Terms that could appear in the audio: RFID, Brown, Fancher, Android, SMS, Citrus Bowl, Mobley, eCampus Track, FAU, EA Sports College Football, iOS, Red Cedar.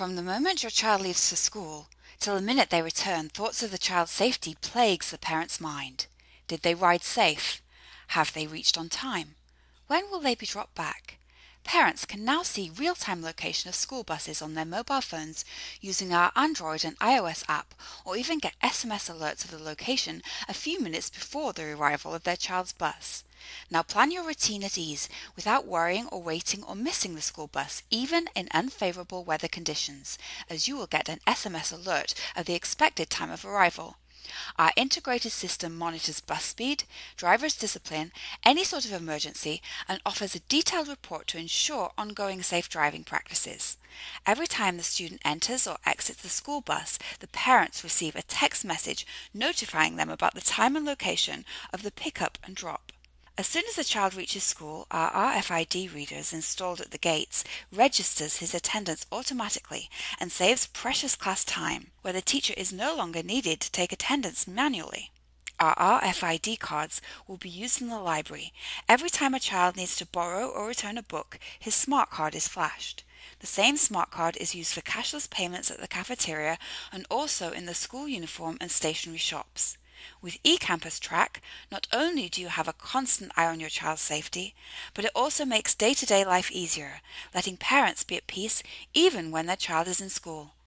From the moment your child leaves for school till the minute they return, thoughts of the child's safety plagues the parent's mind. Did they ride safe? Have they reached on time? When will they be dropped back? Parents can now see real-time location of school buses on their mobile phones using our Android and iOS app, or even get SMS alerts of the location a few minutes before the arrival of their child's bus. Now plan your routine at ease without worrying or waiting or missing the school bus, even in unfavorable weather conditions, as you will get an SMS alert of the expected time of arrival. Our integrated system monitors bus speed, driver's discipline, any sort of emergency, and offers a detailed report to ensure ongoing safe driving practices. Every time the student enters or exits the school bus, the parents receive a text message notifying them about the time and location of the pickup and drop. As soon as the child reaches school, our RFID readers installed at the gates registers his attendance automatically and saves precious class time, where the teacher is no longer needed to take attendance manually. Our RFID cards will be used in the library. Every time a child needs to borrow or return a book, his smart card is flashed. The same smart card is used for cashless payments at the cafeteria and also in the school uniform and stationery shops. With eCampus Track, not only do you have a constant eye on your child's safety, but it also makes day-to-day life easier, letting parents be at peace even when their child is in school.